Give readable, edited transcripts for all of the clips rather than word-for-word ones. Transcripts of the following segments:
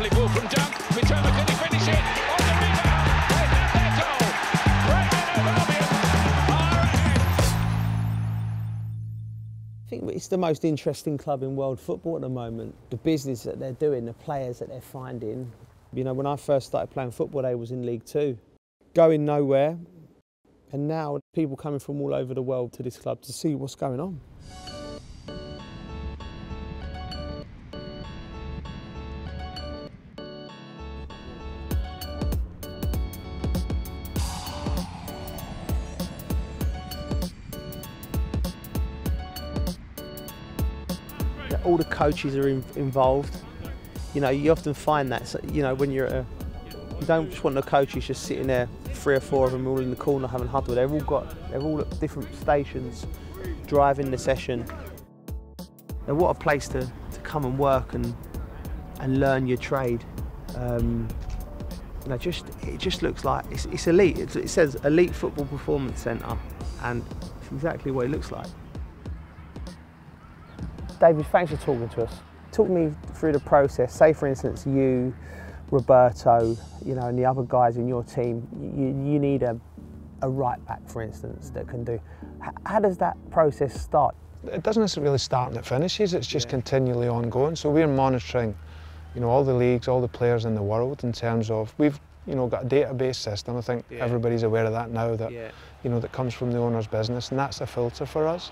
Lovely ball from Dunk. Return, can he finish it? On the rebound. They have their goal. Brighton and Albion are ahead. I think it's the most interesting club in world football at the moment. The business that they're doing, the players that they're finding. You know, when I first started playing football, they was in League Two. Going nowhere. And now people coming from all over the world to this club to see what's going on. All the coaches are involved. You know, you often find that, you know, when you're at a, you don't just want the coaches just sitting there, three or four of them all in the corner having a huddle. They're all at different stations, driving the session. And what a place to come and work and learn your trade. You know, it just looks like it's elite. It says Elite Football Performance Centre, and it's exactly what it looks like. David, thanks for talking to us. Talk me through the process. Say, for instance, you, Roberto, you know, and the other guys in your team, you need a right back, for instance, that can do. How does that process start? It doesn't necessarily start and it finishes. It's just continually ongoing. So we're monitoring, you know, all the leagues, all the players in the world in terms of we've, you know, got a database system. I think everybody's aware of that now. That you know, that comes from the owner's business, and that's a filter for us.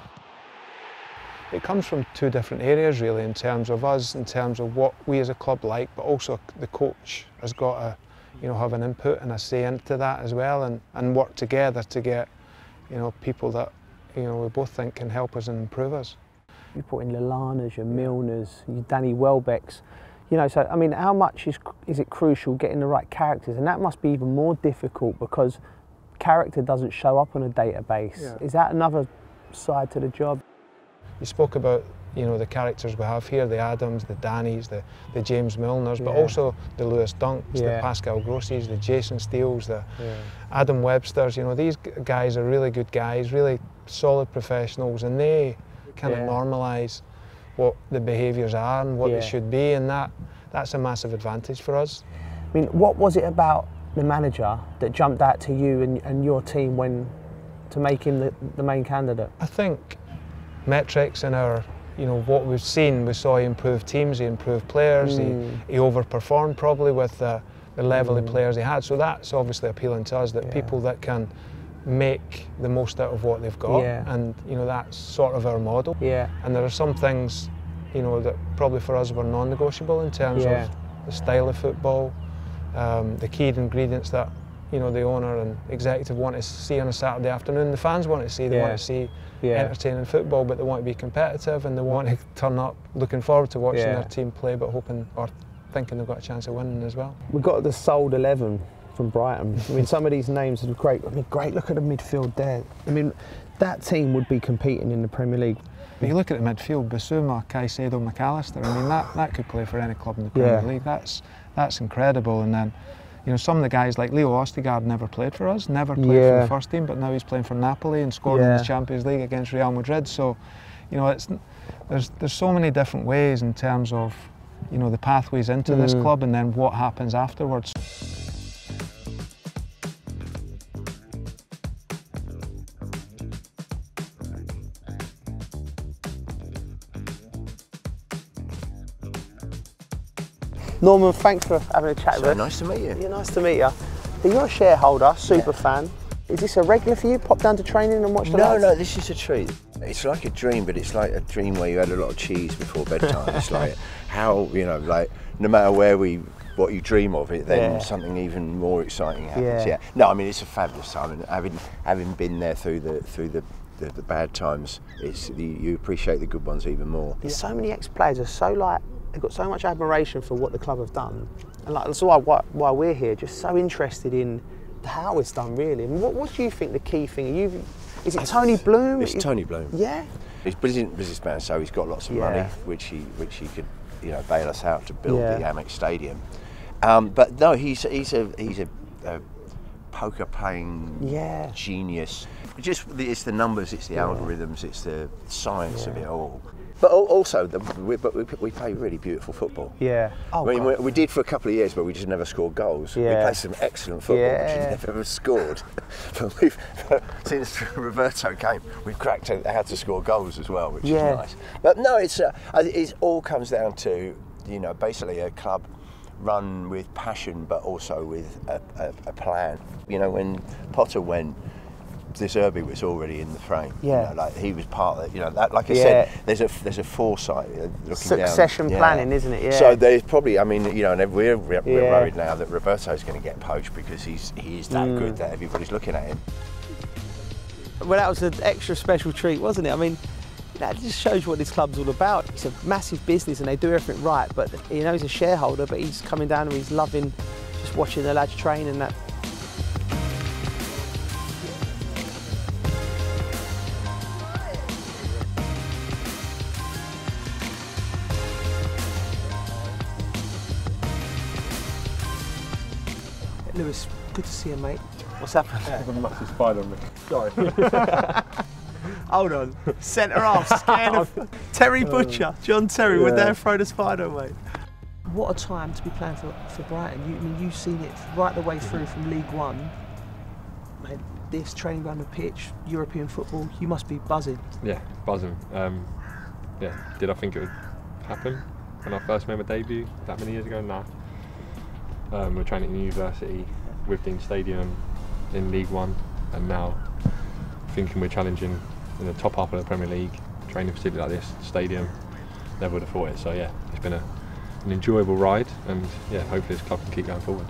It comes from two different areas really, in terms of us, in terms of what we as a club like, but also the coach has got to, you know, have an input and a say into that as well, and work together to get, you know, people that, you know, we both think can help us and improve us. You put in Lallanas, your Milners, your Danny Welbecks, you know, so I mean, how much is it crucial getting the right characters? And that must be even more difficult because character doesn't show up on a database. Yeah. Is that another side to the job? You spoke about, you know, the characters we have here, the Adams, the Dannys, the James Milners, but also the Lewis Dunks, the Pascal Grosses, the Jason Steeles, the Adam Websters. You know, these guys are really good guys, really solid professionals, and they kind of normalise what the behaviours are and what they should be, and that's a massive advantage for us. I mean, what was it about the manager that jumped out to you and your team when to make him the main candidate? I think metrics in our, you know, what we've seen, we saw he improved teams, he improved players, he overperformed probably with the level of players he had. So that's obviously appealing to us, that people that can make the most out of what they've got, and you know, that's sort of our model. And there are some things, you know, that probably for us were non-negotiable in terms of the style of football, the key ingredients that, you know, the owner and executive want to see on a Saturday afternoon. The fans want to see, they want to see entertaining football, but they want to be competitive and they want to turn up looking forward to watching their team play, but hoping or thinking they've got a chance of winning as well. We've got the sold 11 from Brighton. I mean, some of these names are great. I mean, great, look at the midfield there. I mean, that team would be competing in the Premier League. But you look at the midfield, Bissouma, Caicedo, McAllister, I mean, that could play for any club in the Premier League. That's incredible. And then, you know, some of the guys like Leo Ostigard never played for us, never played for the first team, but now he's playing for Napoli and scored in the Champions League against Real Madrid. So, you know, it's there's so many different ways in terms of, you know, the pathways into this club and then what happens afterwards. Norman, thanks for having a chat with us. Nice to meet you. Yeah, nice to meet you. You're a shareholder, super fan. Is this a regular for you? Pop down to training and watch the lads? No, this is a treat. It's like a dream, but it's like a dream where you had a lot of cheese before bedtime. It's like how, you know, like no matter where what you dream of it, then something even more exciting happens. Yeah. No, I mean, it's a fabulous time, and having been there through the bad times, you appreciate the good ones even more. There's so many ex-players are so like. They've got so much admiration for what the club have done, and like, that's why we're here, just so interested in how it's done really. And what do you think the key thing is it Tony Bloom? It's Tony Bloom. Yeah. He's a brilliant businessman, so he's got lots of money, which he could, you know, bail us out to build the Amex Stadium. But no, he's a poker playing genius. It's the numbers, it's the algorithms, it's the science of it all. But also, we play really beautiful football. Yeah. Oh, I mean, we did for a couple of years, but we just never scored goals. Yeah. We played some excellent football, which we never scored. But we've, since Roberto came, we've cracked how to score goals as well, which is nice. But no, it all comes down to, you know, basically a club run with passion, but also with a plan. You know, when Potter went, De Zerbi was already in the frame. Yeah, you know, like he was part of it. You know, that, like I said, there's a foresight looking succession down, planning, isn't it? Yeah. So there's probably, I mean, you know, and we're worried now that Roberto's going to get poached because he is that good that everybody's looking at him. Well, that was an extra special treat, wasn't it? I mean, that just shows what this club's all about. It's a massive business, and they do everything right. But you know, he's a shareholder, but he's coming down and he's loving just watching the lads train and that. Lewis, good to see you, mate. What's happened? There's a massive spider on me. Sorry. Hold on. Centre half, scared of Terry Butcher. John Terry would there throw the spider away. What a time to be playing for Brighton. I mean, you've seen it right the way through from League One. Mate, this training around the pitch, European football, you must be buzzing. Yeah, buzzing. Did I think it would happen when I first made my debut that many years ago? Nah. We're training at university with Dean Stadium in League One, and now thinking we're challenging in the top half of the Premier League, training facility like this, stadium, never would have thought it. So yeah, it's been an enjoyable ride, and yeah, hopefully this club can keep going forward.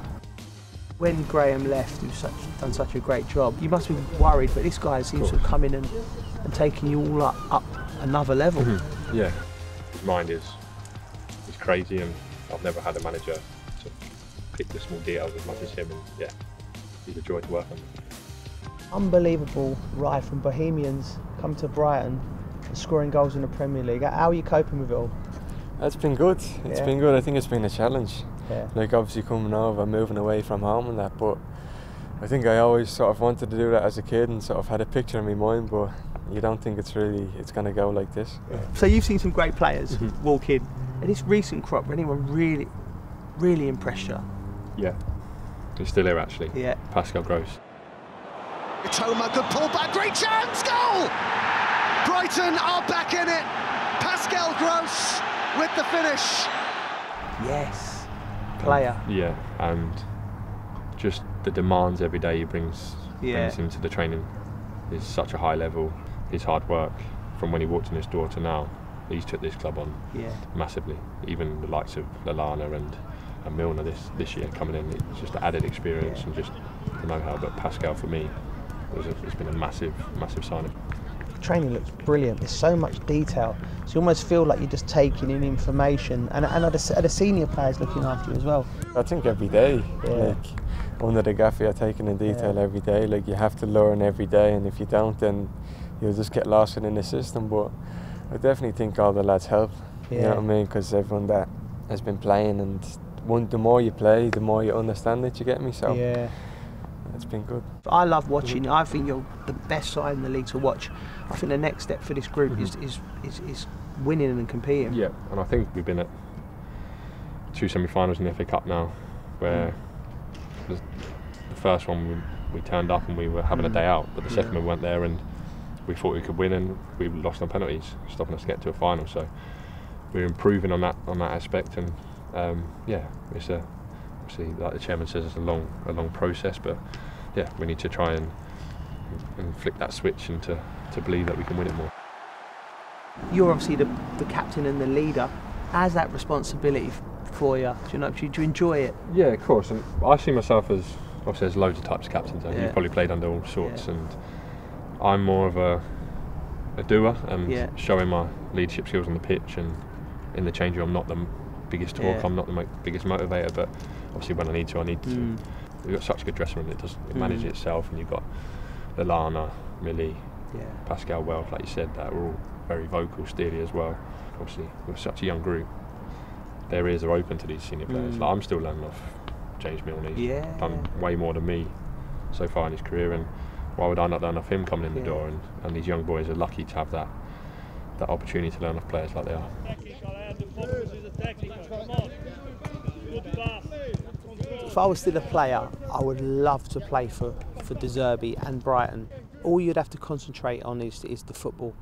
When Graham left, who's done such a great job, you must be worried, but this guy seems to have come in and taking you all up another level. Yeah, his mind is crazy, and I've never had a manager pick the small details as much as him, and yeah, he's a joy to work on. Unbelievable ride from Bohemians, come to Brighton and scoring goals in the Premier League. How are you coping with it all? It's been good. It's been good. I think it's been a challenge. Yeah. Like obviously coming over, moving away from home and that, but I think I always sort of wanted to do that as a kid and sort of had a picture in my mind, but you don't think it's going to go like this. Yeah. So you've seen some great players walk in, and this recent crop, anyone really impressed you? Yeah, he's still here actually. Yeah, Pascal Gross. Mitoma, good pullback, great chance, goal! Brighton are back in it. Pascal Gross with the finish. Yes, player. Yeah, and just the demands every day he brings him to the training is such a high level. His hard work from when he walked in his door to now, he's took this club on massively. Even the likes of Lallana and Milner this year coming in, it's just added experience and just the know-how. But Pascal, for me, it's been a massive signing. Training looks brilliant. There's so much detail. So you almost feel like you're just taking in information, and are the senior players looking after you as well? I think every day, like under the gaff, you're taking in detail every day. Like you have to learn every day, and if you don't, then you'll just get lost in the system. But I definitely think all the lads help. You know what I mean? Because everyone that has been playing and the more you play, the more you understand it, you get me? So it's been good. I love watching. I think you're the best side in the league to watch. I think the next step for this group is winning and competing. Yeah, and I think we've been at 2 semi-finals in the FA Cup now, where the first one we turned up and we were having a day out, but the second one we weren't there and we thought we could win, and we lost on penalties, stopping us to get to a final. So we're improving on that aspect, and it's obviously, like the chairman says, it's a long process, but yeah, we need to try and flick that switch and to believe that we can win it more. You're obviously the captain and the leader. How's that responsibility for you? Do you enjoy it? Yeah, of course. And I see myself as, obviously there's loads of types of captains. You've probably played under all sorts, and I'm more of a doer and showing my leadership skills on the pitch, and in the change room I'm not the biggest talk. I'm not the biggest motivator, but obviously when I need to. We've got such a good dressing room, it manages itself, and you've got Lallana, Millie, Pascal Welf, like you said, that we're all very vocal, Steely as well. Obviously we're such a young group, their ears are open to these senior players. Like I'm still learning off James Milner, he's done way more than me so far in his career, and why would I not learn off him coming in the door? And these young boys are lucky to have that opportunity to learn off players like they are. If I was still a player, I would love to play for De Zerbi and Brighton. All you'd have to concentrate on is the football.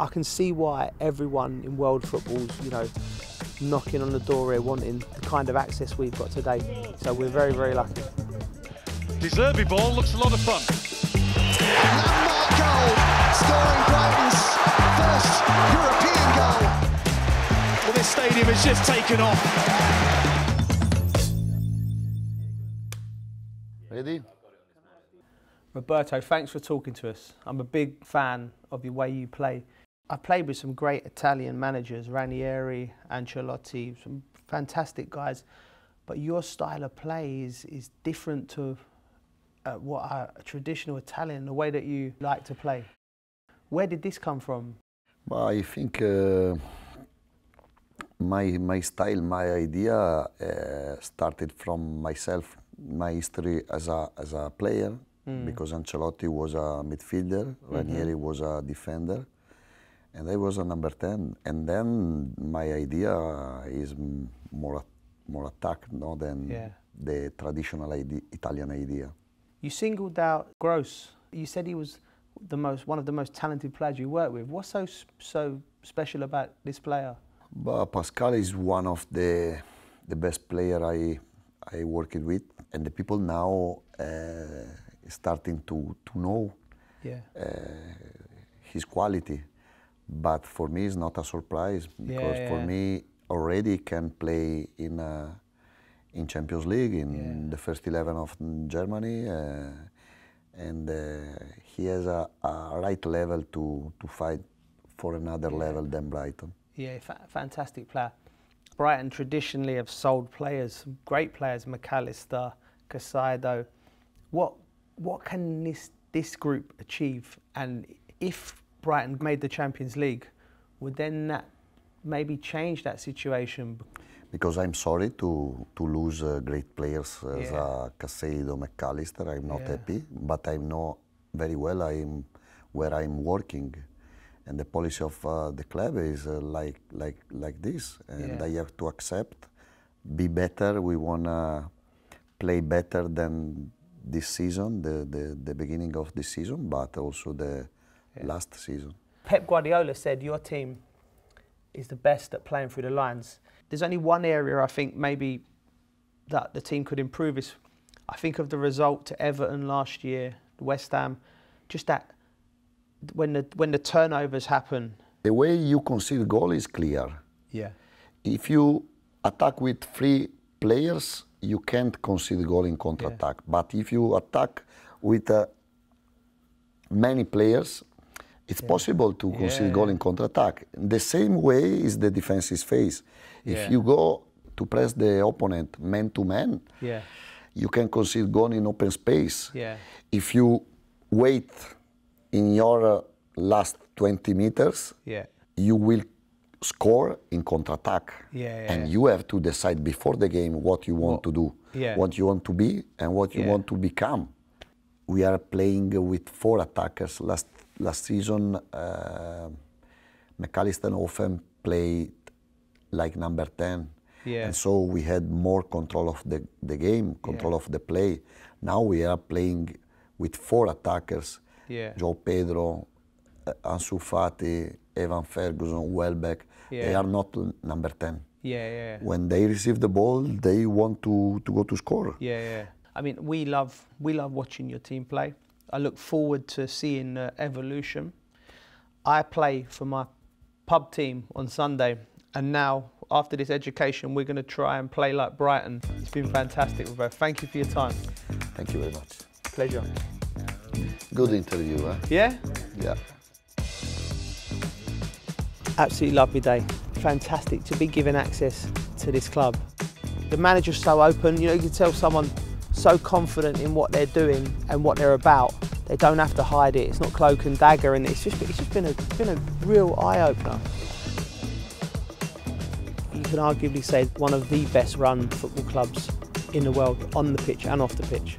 I can see why everyone in world football's, knocking on the door here, wanting the kind of access we've got today. So we're very, very lucky. De Zerbi ball looks a lot of fun. Landmark goal, scoring Brighton's first European goal. Well, this stadium has just taken off. Ready? Roberto, thanks for talking to us. I'm a big fan of the way you play. I've played with some great Italian managers, Ranieri, Ancelotti, some fantastic guys, but your style of play is different to what a traditional Italian, the way that you like to play. Where did this come from? Well, I think my style, my idea started from myself, my history as a player, because Ancelotti was a midfielder, Ranieri was a defender, and I was a number 10. And then my idea is more attack than the traditional Italian idea. You singled out Gross. You said he was one of the most talented players you worked with. What's so special about this player? But Pascal is one of the best player I worked with, and the people now starting to know his quality. But for me, it's not a surprise, because for me, already can play in Champions League, in the first 11 of Germany, and he has a right level to fight for another level than Brighton. Yeah, fantastic player. Brighton traditionally have sold players, great players, McAllister, Caicedo. What can this group achieve? And if Brighton made the Champions League, would then that maybe change that situation? Because I'm sorry to lose great players as Caicedo, McAllister. I'm not happy, but I know very well where I'm working, and the policy of the club is like this, and I have to accept. Be better. We wanna play better than this season, the beginning of this season, but also the last season. Pep Guardiola said your team is the best at playing through the lines. There's only one area I think maybe that the team could improve is, I think of the result to Everton last year, West Ham, just that when the turnovers happen. The way you concede goal is clear. Yeah. If you attack with three players, you can't concede goal in counter-attack. Yeah. But if you attack with many players, it's possible to concede goal in counter-attack. The same way is the defense's face. If you go to press the opponent man-to-man, you can concede goal in open space. Yeah. If you wait in your last 20 meters, you will score in counter-attack. And you have to decide before the game what you want to do, what you want to be, and what you want to become. We are playing with four attackers. Last season, McAllister often played like number 10. Yeah. And so we had more control of the game, control of the play. Now we are playing with four attackers. Yeah. João Pedro, Ansu Fati, Evan Ferguson, Welbeck. Yeah. They are not number 10. Yeah, yeah. When they receive the ball, they want to go to score. Yeah, yeah. I mean, we love watching your team play. I look forward to seeing the evolution. I play for my pub team on Sunday, and now, after this education, we're going to try and play like Brighton. It's been fantastic, Roberto. Thank you for your time. Thank you very much. Pleasure. Good interview, huh? Yeah? Yeah. Absolutely lovely day. Fantastic to be given access to this club. The manager's so open, you can tell someone so confident in what they're doing and what they're about. They don't have to hide it. It's not cloak and dagger, and it's just been a real eye-opener. You can arguably say one of the best-run football clubs in the world, on the pitch and off the pitch.